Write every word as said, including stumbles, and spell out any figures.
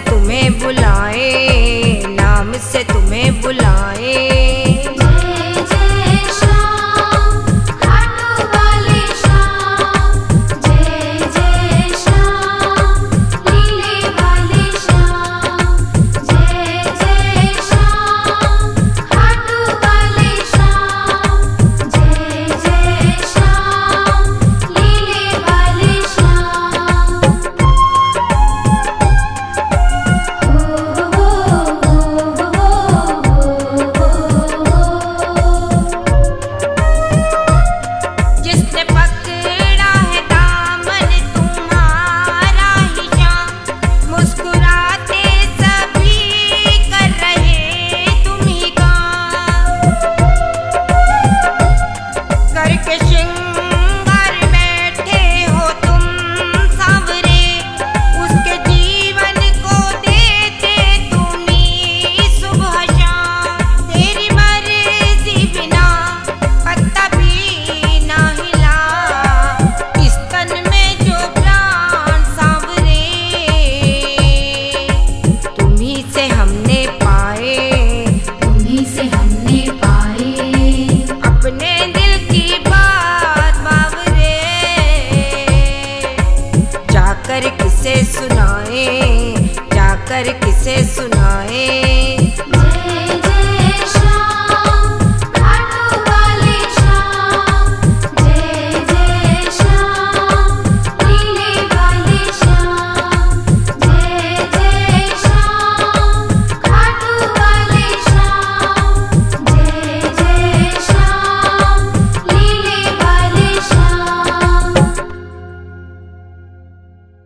से तुम्हें बुलाए, नाम से तुम्हें बुलाए। जाकर किसे सुनाए, जाकर किसे सुनाए।